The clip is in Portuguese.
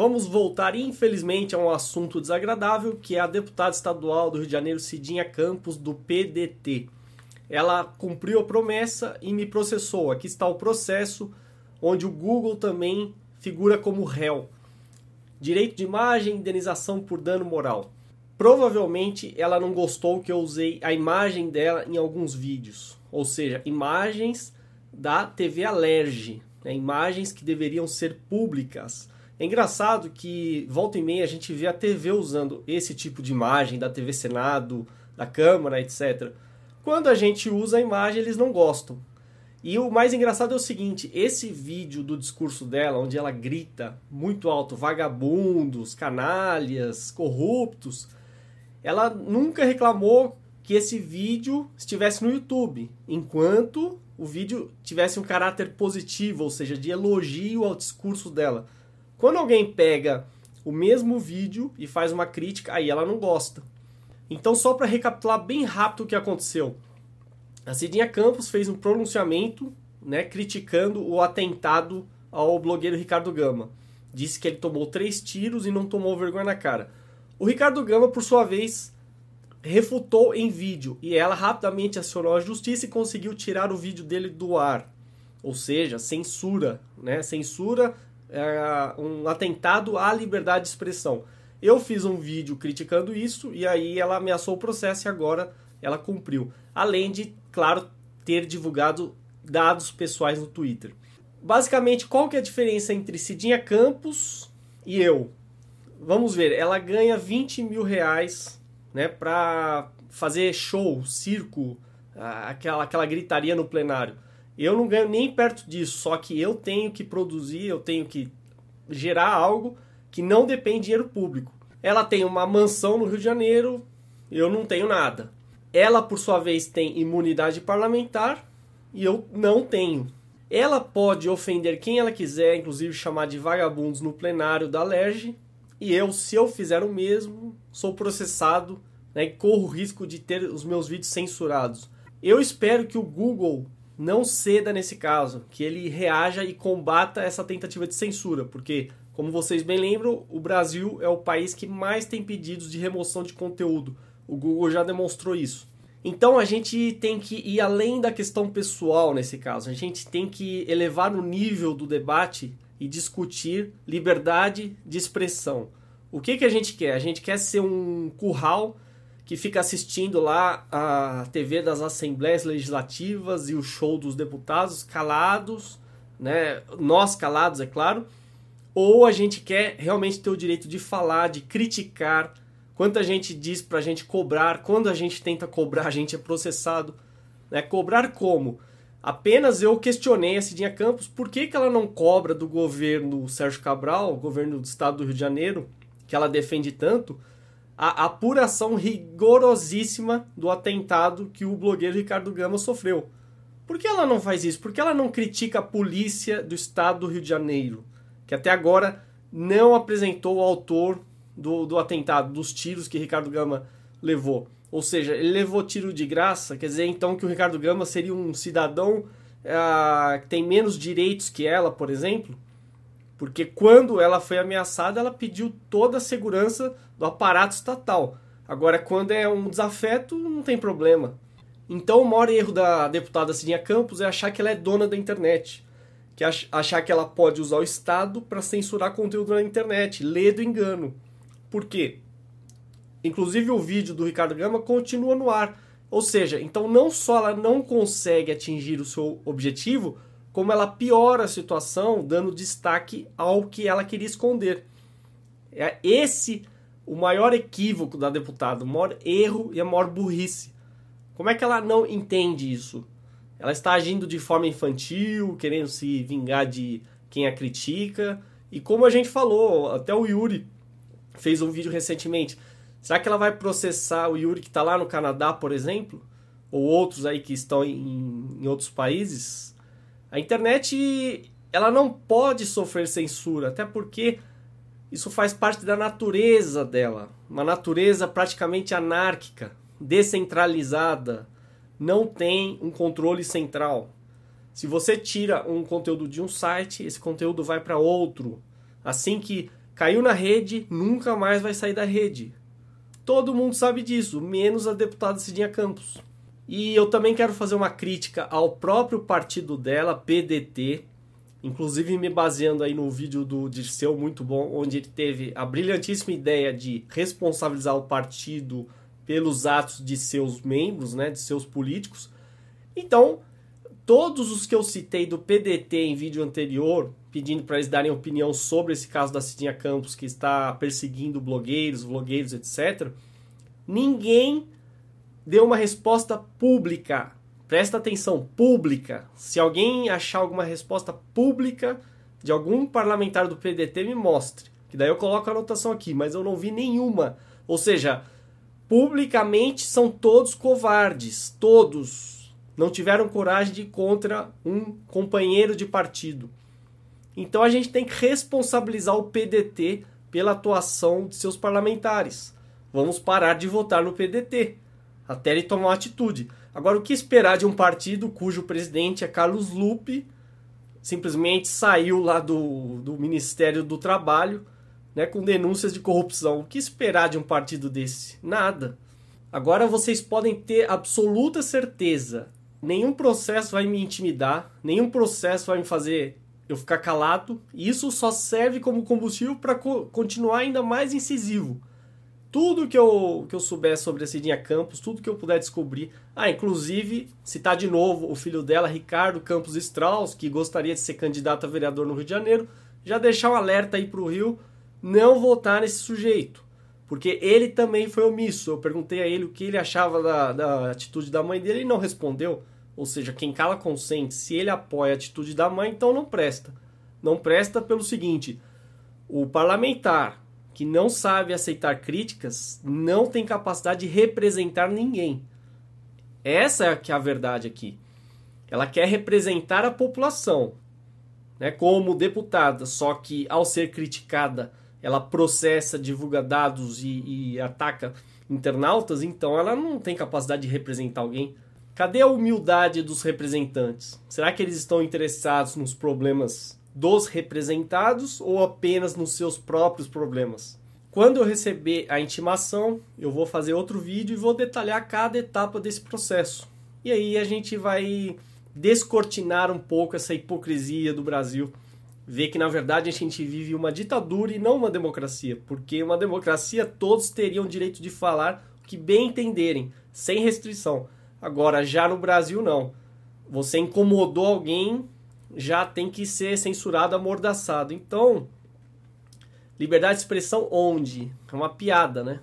Vamos voltar, infelizmente, a um assunto desagradável, que é a deputada estadual do Rio de Janeiro, Cidinha Campos, do PDT. Ela cumpriu a promessa e me processou. Aqui está o processo, onde o Google também figura como réu. Direito de imagem, indenização por dano moral. Provavelmente ela não gostou que eu usei a imagem dela em alguns vídeos. Ou seja, imagens da TV Alerj, né? Imagens que deveriam ser públicas. É engraçado que volta e meia a gente vê a TV usando esse tipo de imagem da TV Senado, da Câmara, etc. Quando a gente usa a imagem, eles não gostam. E o mais engraçado é o seguinte, esse vídeo do discurso dela, onde ela grita muito alto, vagabundos, canalhas, corruptos, ela nunca reclamou que esse vídeo estivesse no YouTube, enquanto o vídeo tivesse um caráter positivo, ou seja, de elogio ao discurso dela. Quando alguém pega o mesmo vídeo e faz uma crítica, aí ela não gosta. Então, só para recapitular bem rápido o que aconteceu. A Cidinha Campos fez um pronunciamento, né, criticando o atentado ao blogueiro Ricardo Gama. Disse que ele tomou 3 tiros e não tomou vergonha na cara. O Ricardo Gama, por sua vez, refutou em vídeo. E ela rapidamente acionou a justiça e conseguiu tirar o vídeo dele do ar. Ou seja, censura, né? Censura... um atentado à liberdade de expressão. Eu fiz um vídeo criticando isso e aí ela ameaçou o processo e agora ela cumpriu. Além de, claro, ter divulgado dados pessoais no Twitter. Basicamente, qual que é a diferença entre Cidinha Campos e eu? Vamos ver, ela ganha 20 mil reais, né, para fazer show, circo, aquela gritaria no plenário. Eu não ganho nem perto disso, só que eu tenho que produzir, eu tenho que gerar algo que não depende de dinheiro público. Ela tem uma mansão no Rio de Janeiro, eu não tenho nada. Ela, por sua vez, tem imunidade parlamentar e eu não tenho. Ela pode ofender quem ela quiser, inclusive chamar de vagabundos no plenário da Alerj, e eu, se eu fizer o mesmo, sou processado, né, e corro o risco de ter os meus vídeos censurados. Eu espero que o Google não ceda nesse caso, que ele reaja e combata essa tentativa de censura, porque, como vocês bem lembram, o Brasil é o país que mais tem pedidos de remoção de conteúdo. O Google já demonstrou isso. Então a gente tem que ir além da questão pessoal nesse caso, a gente tem que elevar o nível do debate e discutir liberdade de expressão. O que a gente quer? A gente quer ser um curral que fica assistindo lá a TV das Assembleias Legislativas e o show dos deputados calados, né? Nós calados, é claro, ou a gente quer realmente ter o direito de falar, de criticar, quanta gente diz pra gente cobrar, quando a gente tenta cobrar, a gente é processado, né? Cobrar como? Apenas eu questionei a Cidinha Campos por que ela não cobra do governo Sérgio Cabral, governo do estado do Rio de Janeiro, que ela defende tanto, a apuração rigorosíssima do atentado que o blogueiro Ricardo Gama sofreu. Por que ela não faz isso? Por que ela não critica a polícia do estado do Rio de Janeiro, que até agora não apresentou o autor do atentado, dos tiros que Ricardo Gama levou? Ou seja, ele levou tiro de graça, quer dizer então que o Ricardo Gama seria um cidadão que tem menos direitos que ela, por exemplo? Porque quando ela foi ameaçada, ela pediu toda a segurança do aparato estatal. Agora, quando é um desafeto, não tem problema. Então, o maior erro da deputada Cidinha Campos é achar que ela é dona da internet. Que achar que ela pode usar o Estado para censurar conteúdo na internet. Lê do engano. Por quê? Inclusive, o vídeo do Ricardo Gama continua no ar. Ou seja, então não só ela não consegue atingir o seu objetivo, como ela piora a situação, dando destaque ao que ela queria esconder. É esse o maior equívoco da deputada, o maior erro e a maior burrice. Como é que ela não entende isso? Ela está agindo de forma infantil, querendo se vingar de quem a critica. E como a gente falou, até o Yuri fez um vídeo recentemente. Será que ela vai processar o Yuri que está lá no Canadá, por exemplo? Ou outros aí que estão em outros países? A internet, ela não pode sofrer censura, até porque isso faz parte da natureza dela. Uma natureza praticamente anárquica, descentralizada, não tem um controle central. Se você tira um conteúdo de um site, esse conteúdo vai para outro. Assim que Caiu na rede, nunca mais vai sair da rede. Todo mundo sabe disso, menos a deputada Cidinha Campos. E eu também quero fazer uma crítica ao próprio partido dela, PDT, inclusive me baseando aí no vídeo do Dirceu, muito bom, onde ele teve a brilhantíssima ideia de responsabilizar o partido pelos atos de seus membros, né, de seus políticos. Então, todos os que eu citei do PDT em vídeo anterior, pedindo para eles darem opinião sobre esse caso da Cidinha Campos, que está perseguindo blogueiros, vlogueiros, etc., ninguém deu uma resposta pública. Presta atenção, pública. Se alguém achar alguma resposta pública de algum parlamentar do PDT, me mostre. Que daí eu coloco a anotação aqui, mas eu não vi nenhuma. Ou seja, publicamente são todos covardes, todos. Não tiveram coragem de ir contra um companheiro de partido. Então a gente tem que responsabilizar o PDT pela atuação de seus parlamentares. Vamos parar de votar no PDT, até ele tomar uma atitude. Agora, o que esperar de um partido cujo presidente é Carlos Lupi, simplesmente saiu lá do Ministério do Trabalho, né, com denúncias de corrupção? O que esperar de um partido desse? Nada. Agora vocês podem ter absoluta certeza, nenhum processo vai me intimidar, nenhum processo vai me fazer eu ficar calado, e isso só serve como combustível para continuar ainda mais incisivo. Tudo que eu souber sobre a Cidinha Campos, tudo que eu puder descobrir... Ah, inclusive, citar de novo o filho dela, Ricardo Campos Strauss, que gostaria de ser candidato a vereador no Rio de Janeiro, já deixar um alerta aí para o Rio não votar nesse sujeito, porque ele também foi omisso. Eu perguntei a ele o que ele achava da atitude da mãe dele e não respondeu. Ou seja, quem cala consente. Se ele apoia a atitude da mãe, então não presta. Não presta pelo seguinte: o parlamentar que não sabe aceitar críticas não tem capacidade de representar ninguém. Essa é a verdade aqui. Ela quer representar a população, né, como deputada, só que ao ser criticada ela processa, divulga dados e ataca internautas, então ela não tem capacidade de representar alguém. Cadê a humildade dos representantes? Será que eles estão interessados nos problemas dos representados ou apenas nos seus próprios problemas? Quando eu receber a intimação, eu vou fazer outro vídeo e vou detalhar cada etapa desse processo. E aí a gente vai descortinar um pouco essa hipocrisia do Brasil, ver que na verdade a gente vive uma ditadura e não uma democracia, porque uma democracia todos teriam direito de falar o que bem entenderem, sem restrição. Agora, já no Brasil não. Você incomodou alguém, já tem que ser censurado, amordaçado. Então, liberdade de expressão onde? É uma piada, né?